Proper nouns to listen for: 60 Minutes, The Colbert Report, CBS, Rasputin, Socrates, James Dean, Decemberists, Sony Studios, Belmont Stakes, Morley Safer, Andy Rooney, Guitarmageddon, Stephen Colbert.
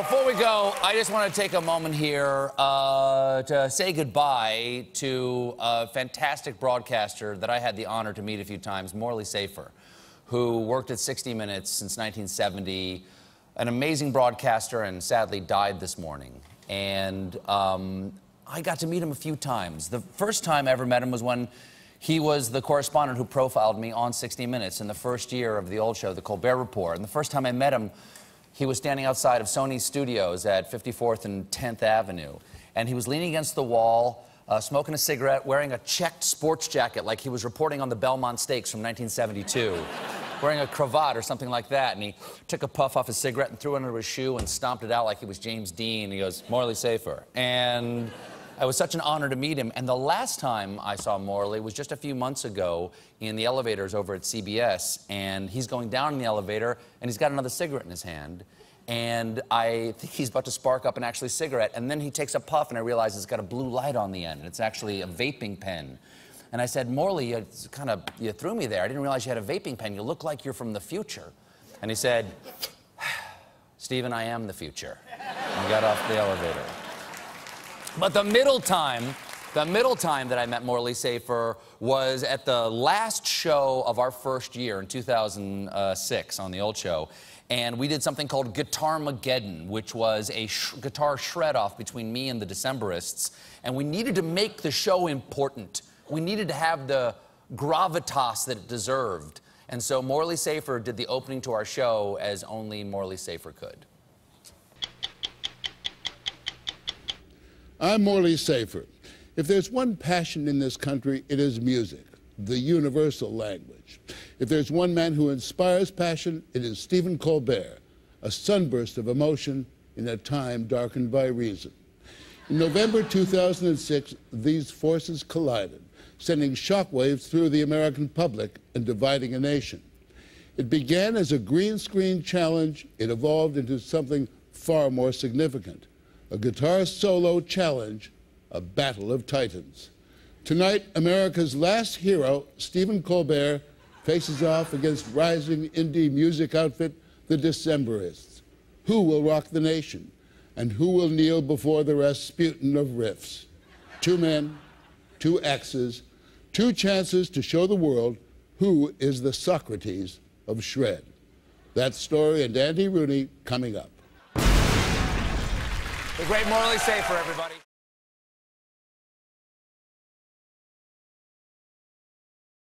Before we go, I just want to take a moment here to say goodbye to a fantastic broadcaster that I had the honor to meet a few times, Morley Safer, who worked at 60 Minutes since 1970, an amazing broadcaster, and sadly died this morning. And I got to meet him a few times. The first time I ever met him was when he was the correspondent who profiled me on 60 Minutes in the first year of the old show, The Colbert Report. And the first time I met him, he was standing outside of Sony Studios at 54th and 10th Avenue. And he was leaning against the wall, smoking a cigarette, wearing a checked sports jacket like he was reporting on the Belmont Stakes from 1972, wearing a cravat or something like that. And he took a puff off his cigarette and threw it under his shoe and stomped it out like he was James Dean. And he goes, "Morley Safer." And it was such an honor to meet him. And the last time I saw Morley was just a few months ago in the elevators over at CBS. And he's going down in the elevator, and he's got another cigarette in his hand. And I think he's about to spark up an actually cigarette. And then he takes a puff, and I realize it's got a blue light on the end. It's actually a vaping pen. And I said, "Morley, you threw me there. I didn't realize you had a vaping pen. You look like you're from the future." And he said, "Stephen, I am the future." And got off the elevator. But the middle time that I met Morley Safer was at the last show of our first year in 2006 on the old show. And we did something called Guitarmageddon, which was a guitar shred-off between me and the Decemberists. And we needed to make the show important. We needed to have the gravitas that it deserved. And so Morley Safer did the opening to our show as only Morley Safer could. I'm Morley Safer. If there's one passion in this country, it is music, the universal language. If there's one man who inspires passion, it is Stephen Colbert, a sunburst of emotion in a time darkened by reason. In November 2006, these forces collided, sending shockwaves through the American public and dividing a nation. It began as a green screen challenge. It evolved into something far more significant. A guitar solo challenge, a battle of titans. Tonight, America's last hero, Stephen Colbert, faces off against rising indie music outfit, the Decemberists. Who will rock the nation? And who will kneel before the Rasputin of riffs? Two men, two axes, two chances to show the world who is the Socrates of shred. That story and Andy Rooney coming up. The great Morley Safer, everybody.